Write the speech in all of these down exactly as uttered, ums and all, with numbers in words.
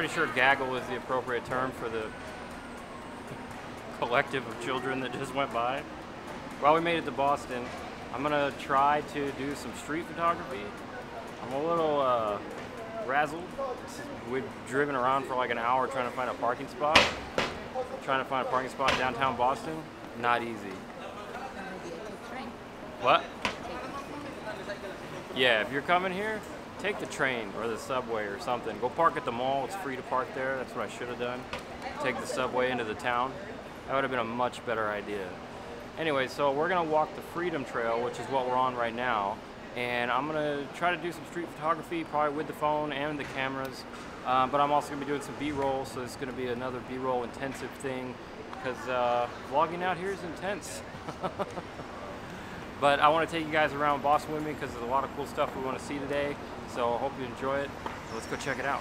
pretty sure gaggle is the appropriate term for the collective of children that just went by. Well, we made it to Boston. I'm gonna try to do some street photography. I'm a little uh, razzled. We've driven around for like an hour trying to find a parking spot. Trying to find a parking spot in downtown Boston, not easy. What? Yeah, if you're coming here, take the train or the subway or something. Go park at the mall, it's free to park there. That's what I should have done. Take the subway into the town. That would have been a much better idea. Anyway, so we're gonna walk the Freedom Trail, which is what we're on right now, and I'm gonna try to do some street photography, probably with the phone and the cameras, uh, but I'm also gonna be doing some B-roll, so it's gonna be another B-roll intensive thing, because uh, vlogging out here is intense. But I wanna take you guys around Boston with me, because there's a lot of cool stuff we wanna see today, so I hope you enjoy it. So let's go check it out.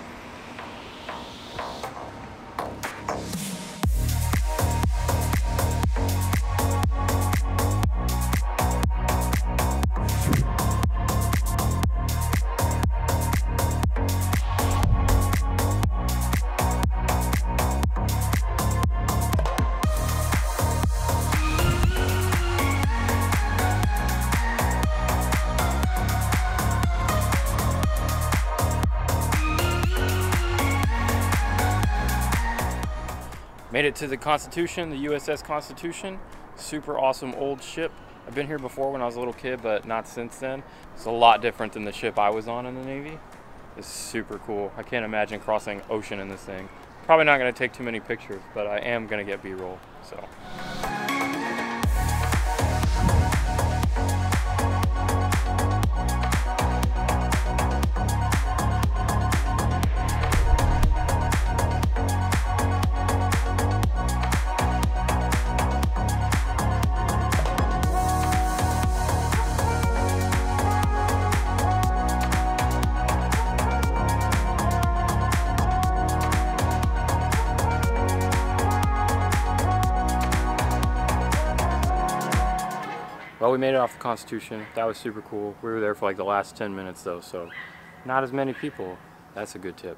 Made it to the Constitution, the U S S Constitution. Super awesome old ship. I've been here before when I was a little kid, but not since then. It's a lot different than the ship I was on in the Navy. It's super cool. I can't imagine crossing ocean in this thing. Probably not gonna take too many pictures, but I am gonna get B-roll, so. Well, we made it off the Constitution. That was super cool. We were there for like the last ten minutes though, so not as many people. That's a good tip.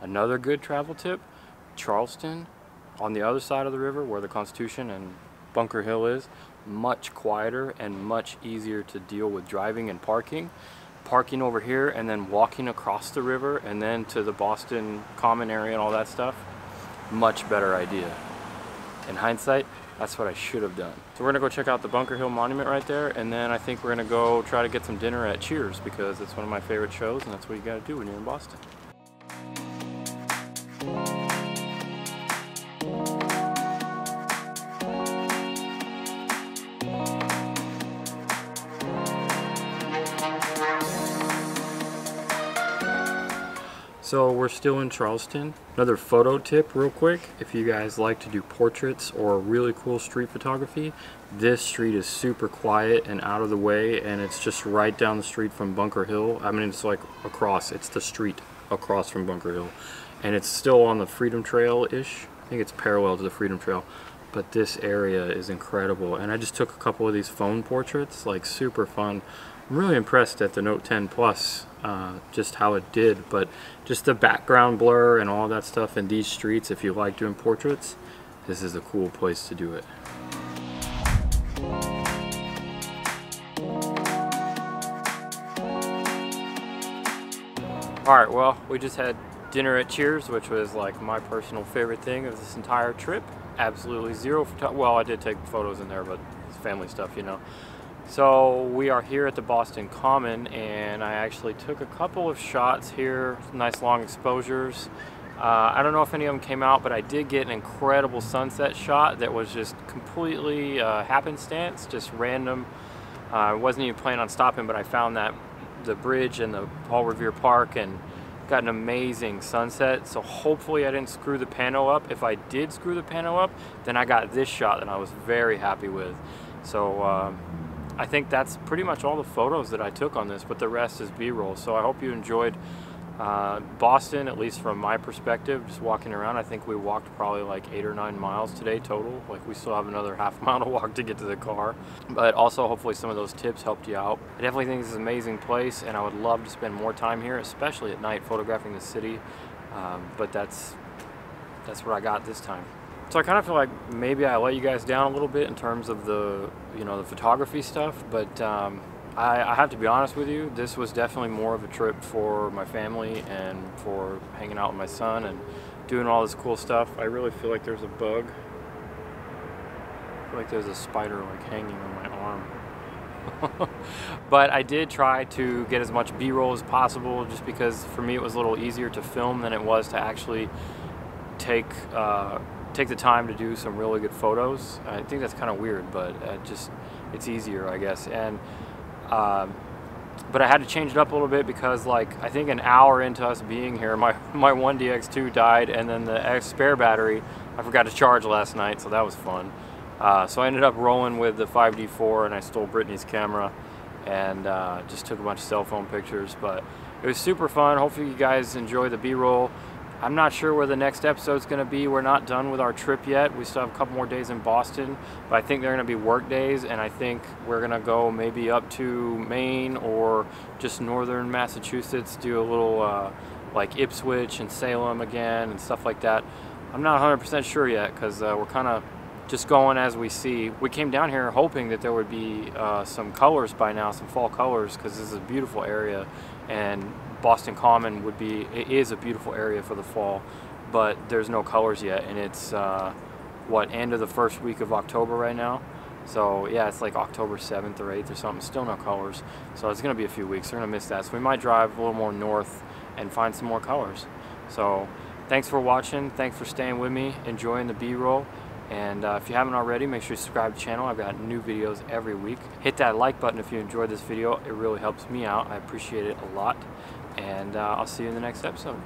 Another good travel tip, Charleston, on the other side of the river where the Constitution and Bunker Hill is, much quieter and much easier to deal with driving and parking. Parking over here and then walking across the river and then to the Boston Common area and all that stuff, much better idea. In hindsight, that's what I should have done. So we're gonna go check out the Bunker Hill Monument right there, and then I think we're gonna go try to get some dinner at Cheers, because it's one of my favorite shows and that's what you gotta do when you're in Boston. So we're still in Charleston. Another photo tip real quick. If you guys like to do portraits or really cool street photography, this street is super quiet and out of the way, and it's just right down the street from Bunker Hill. I mean, it's like across, it's the street across from Bunker Hill. And it's still on the Freedom Trail-ish. I think it's parallel to the Freedom Trail. But this area is incredible. And I just took a couple of these phone portraits, like super fun. I'm really impressed at the Note ten Plus, uh, just how it did, but just the background blur and all that stuff in these streets, if you like doing portraits, this is a cool place to do it. All right, well, we just had dinner at Cheers, which was like my personal favorite thing of this entire trip. Absolutely zero photo- well, I did take photos in there, but it's family stuff, you know. So we are here at the Boston Common, and I actually took a couple of shots here, nice long exposures. Uh, I don't know if any of them came out, but I did get an incredible sunset shot that was just completely uh, happenstance, just random. Uh, I wasn't even planning on stopping, but I found that the bridge and the Paul Revere Park and got an amazing sunset. So hopefully I didn't screw the pano up. If I did screw the pano up, then I got this shot that I was very happy with. So. Um, I think that's pretty much all the photos that I took on this, but the rest is B-roll. So I hope you enjoyed uh, Boston, at least from my perspective, just walking around. I think we walked probably like eight or nine miles today total. Like we still have another half mile to walk to get to the car. But also hopefully some of those tips helped you out. I definitely think this is an amazing place, and I would love to spend more time here, especially at night, photographing the city. Um, but that's that's what I got this time. So I kind of feel like maybe I let you guys down a little bit in terms of the you know the photography stuff, but um, I, I have to be honest with you, this was definitely more of a trip for my family and for hanging out with my son and doing all this cool stuff. I really feel like there's a bug. I feel like there's a spider like hanging on my arm. But I did try to get as much B-roll as possible, just because for me it was a little easier to film than it was to actually take uh, take the time to do some really good photos. I think that's kind of weird, but uh, just it's easier, I guess. And um, but I had to change it up a little bit because, like, I think an hour into us being here, my my one D X two died, and then the spare battery I forgot to charge last night, so that was fun. Uh, so I ended up rolling with the five D four, and I stole Brittany's camera and uh, just took a bunch of cell phone pictures. But it was super fun. Hopefully you guys enjoy the B-roll. I'm not sure where the next episode's going to be. We're not done with our trip yet. We still have a couple more days in Boston, but I think they're going to be work days, and I think we're going to go maybe up to Maine or just northern Massachusetts, do a little uh, like Ipswich and Salem again and stuff like that. I'm not one hundred percent sure yet, because uh, we're kind of just going as we see. We came down here hoping that there would be uh, some colors by now, some fall colors, because this is a beautiful area, and Boston Common would be, it is a beautiful area for the fall, but there's no colors yet, and it's uh, what, end of the first week of October right now. So yeah, it's like October seventh or eighth or something, still no colors. So it's gonna be a few weeks, we're gonna miss that. So we might drive a little more north and find some more colors. So thanks for watching, thanks for staying with me, enjoying the B-roll. And uh, if you haven't already, make sure you subscribe to the channel. I've got new videos every week. Hit that like button if you enjoyed this video. It really helps me out. I appreciate it a lot. And uh, I'll see you in the next episode.